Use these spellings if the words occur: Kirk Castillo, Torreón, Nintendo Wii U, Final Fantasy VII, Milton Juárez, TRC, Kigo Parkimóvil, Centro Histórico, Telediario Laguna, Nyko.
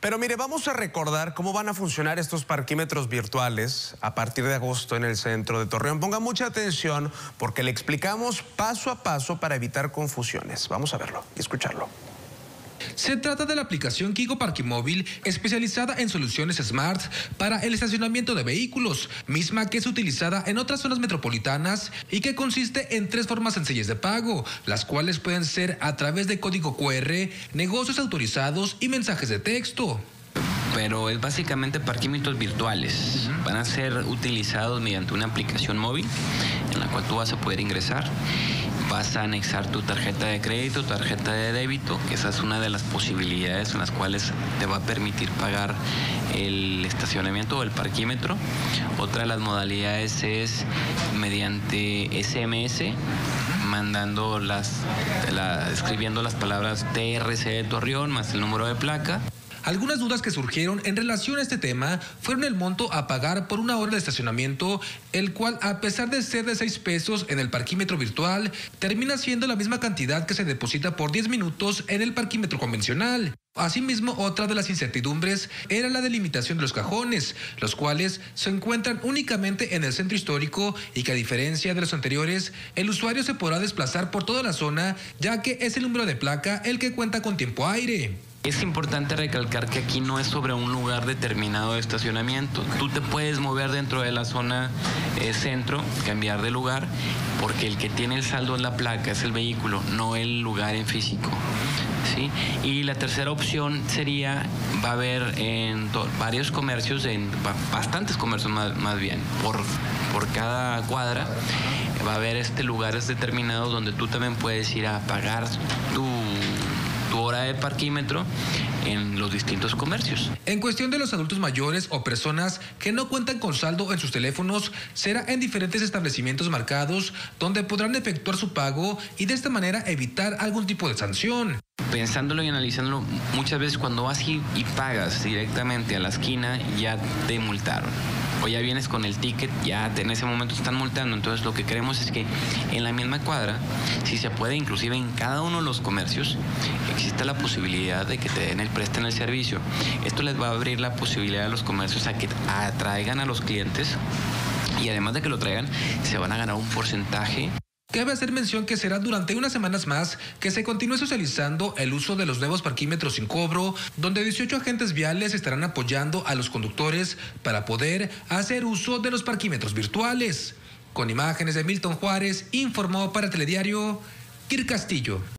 Pero mire, vamos a recordar cómo van a funcionar estos parquímetros virtuales a partir de agosto en el centro de Torreón. Ponga mucha atención porque le explicamos paso a paso para evitar confusiones. Vamos a verlo y escucharlo. Se trata de la aplicación Kigo Parkimóvil, especializada en soluciones smart para el estacionamiento de vehículos, misma que es utilizada en otras zonas metropolitanas y que consiste en 3 formas sencillas de pago, las cuales pueden ser a través de código QR, negocios autorizados y mensajes de texto. Pero es básicamente parquímetros virtuales. Van a ser utilizados mediante una aplicación móvil en la cual tú vas a poder ingresar. Vas a anexar tu tarjeta de crédito, tarjeta de débito, que esa es una de las posibilidades en las cuales te va a permitir pagar el estacionamiento o el parquímetro. Otra de las modalidades es mediante SMS, mandando escribiendo las palabras TRC de Torreón más el número de placa. Algunas dudas que surgieron en relación a este tema fueron el monto a pagar por una hora de estacionamiento, el cual, a pesar de ser de 6 pesos en el parquímetro virtual, termina siendo la misma cantidad que se deposita por 10 minutos en el parquímetro convencional. Asimismo, otra de las incertidumbres era la delimitación de los cajones, los cuales se encuentran únicamente en el centro histórico y que, a diferencia de los anteriores, el usuario se podrá desplazar por toda la zona, ya que es el número de placa el que cuenta con tiempo aire. Es importante recalcar que aquí no es sobre un lugar determinado de estacionamiento. Tú te puedes mover dentro de la zona centro, cambiar de lugar, porque el que tiene el saldo es la placa, es el vehículo, no el lugar en físico. ¿Sí? Y la tercera opción sería, va a haber en varios comercios, en bastantes comercios más bien, por cada cuadra, va a haber lugares determinados donde tú también puedes ir a pagar tu hora de parquímetro en los distintos comercios. En cuestión de los adultos mayores o personas que no cuentan con saldo en sus teléfonos, será en diferentes establecimientos marcados donde podrán efectuar su pago y de esta manera evitar algún tipo de sanción. Pensándolo y analizándolo, muchas veces cuando vas y pagas directamente a la esquina, ya te multaron. O ya vienes con el ticket, ya en ese momento están multando. Entonces lo que queremos es que en la misma cuadra, si se puede, inclusive en cada uno de los comercios, exista la posibilidad de que te den presten el servicio. Esto les va a abrir la posibilidad a los comercios a que atraigan a los clientes, y además de que lo traigan, se van a ganar un porcentaje. Cabe hacer mención que será durante unas semanas más que se continúe socializando el uso de los nuevos parquímetros sin cobro, donde 18 agentes viales estarán apoyando a los conductores para poder hacer uso de los parquímetros virtuales. Con imágenes de Milton Juárez, informó para Telediario Kirk Castillo.